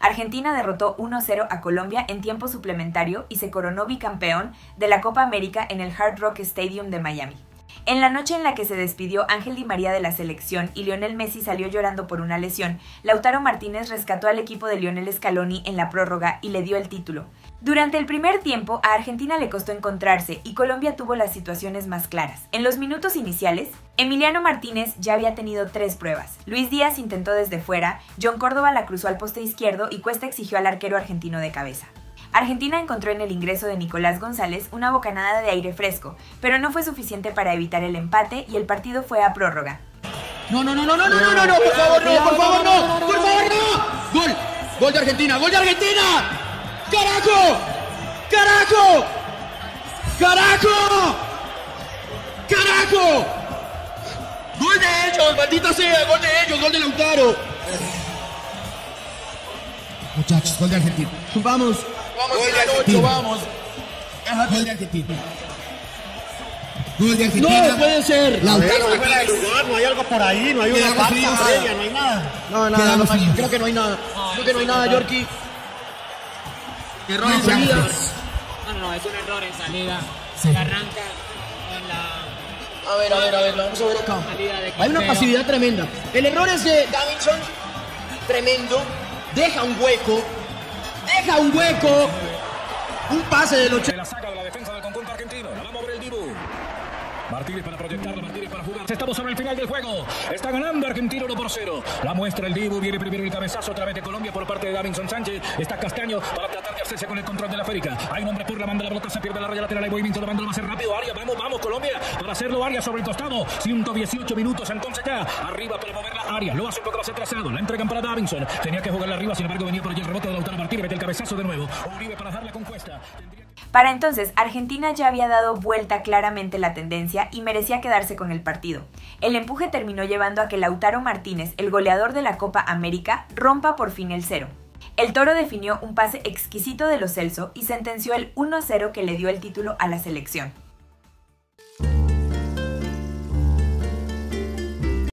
Argentina derrotó 1-0 a Colombia en tiempo suplementario y se coronó bicampeón de la Copa América en el Hard Rock Stadium de Miami. En la noche en la que se despidió Ángel Di María de la selección y Lionel Messi salió llorando por una lesión, Lautaro Martínez rescató al equipo de Lionel Scaloni en la prórroga y le dio el título. Durante el primer tiempo, a Argentina le costó encontrarse y Colombia tuvo las situaciones más claras. En los minutos iniciales, Emiliano Martínez ya había tenido 3 pruebas. Luis Díaz intentó desde fuera, John Córdoba la cruzó al poste izquierdo y Cuesta exigió al arquero argentino de cabeza. Argentina encontró en el ingreso de Nicolás González una bocanada de aire fresco, pero no fue suficiente para evitar el empate y el partido fue a prórroga. No, por favor, no. Gol de Argentina. ¡Carajo! ¡Gol de ellos, maldita sea! ¡Gol de ellos, gol de Lautaro! Muchachos, gol de Argentina. ¡Vamos! ¡Gol de Argentina! ¡No puede ser! Lautaro, no hay algo por ahí, no hay una falta previa, no hay nada. No, creo que no hay nada, Yorkie. Error en salida. No, es un error en salida. Sí. Se arranca con la... A ver, vamos a ver acá. Hay una pasividad tremenda. El error es de Davinson, tremendo. Deja un hueco. Un pase del 8. La saca de la defensa del conjunto argentino. La va a mover el Dibu. Martínez para proyectarlo, Martínez para jugar. Estamos sobre el final del juego. Está ganando Argentina 1-0. La muestra el Dibu. Viene primero el cabezazo otra vez de Colombia por parte de Davinson Sánchez. Está Castaño para tratar de hacerse con el control de la férica. Hay un hombre por la banda, la pelota se pierde la raya lateral. Hay movimiento, la banda va a ser rápido. Vamos, Colombia. Para hacerlo, Arias sobre el costado. 118 minutos entonces ya. Arriba para moverla Arias. Lo hace un poco más atrasado. La entregan para Davinson. Tenía que jugarla arriba, sin embargo, venía por allí el rebote de Lautaro Martínez. Mete el cabezazo de nuevo. Uribe para darle con Cuesta. Para entonces, Argentina ya había dado vuelta claramente la tendencia y merecía quedarse con el partido. El empuje terminó llevando a que Lautaro Martínez, el goleador de la Copa América, rompa por fin el cero. El Toro definió un pase exquisito de Gio Celso y sentenció el 1-0 que le dio el título a la selección.